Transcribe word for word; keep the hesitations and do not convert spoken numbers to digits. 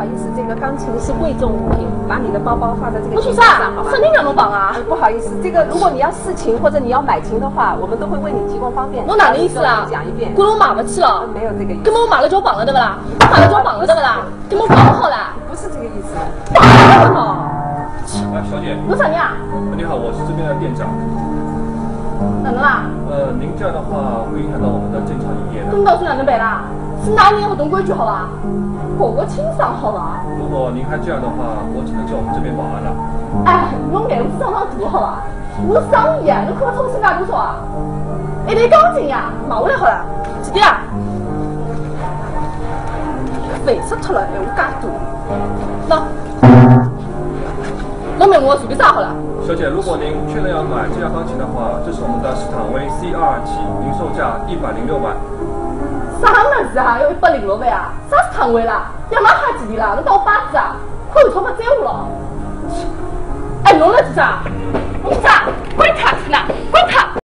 好意思，这个钢琴是贵重物品，把你的包包放在这个琴架上，好吧？肯定两毛榜啊！不好意思，这个如果你要试琴或者你要买琴的话，我们都会为你提供方便。我哪能意思啊？讲一遍，滚我买不起了。没有这个意思。根本我买了交榜了，对不啦？我买了交榜了，对不啦？根本搞好了。不是这个意思。打什么？哎，小姐。我找你啊。你好，我是这边的店长。 哪能啦？呃，您这样的话会影响到我们的正常营业的。公道是哪能办啦？是哪里也不懂规矩好吧？过过清爽好吧？如果您还这样的话，我只能叫我们这边保安了。哎，侬眼睛上上大好吧？侬生意啊，侬看看抽身价多少啊？一台钢琴呀，买下来好了，几钿啊？烦死脱了，闲话介多。那。 我买我随便啥好了。小姐，如果您确认要买这架钢琴的话，这是我们的市场为 C R 七，零售价一百零六万。啥么子啊？要一百零六万啊？啥市场位啦？要买哈几钿啦？侬当我靶子啊？看有钞票追我了？哎，侬来做啥？你啥？滚出去啦！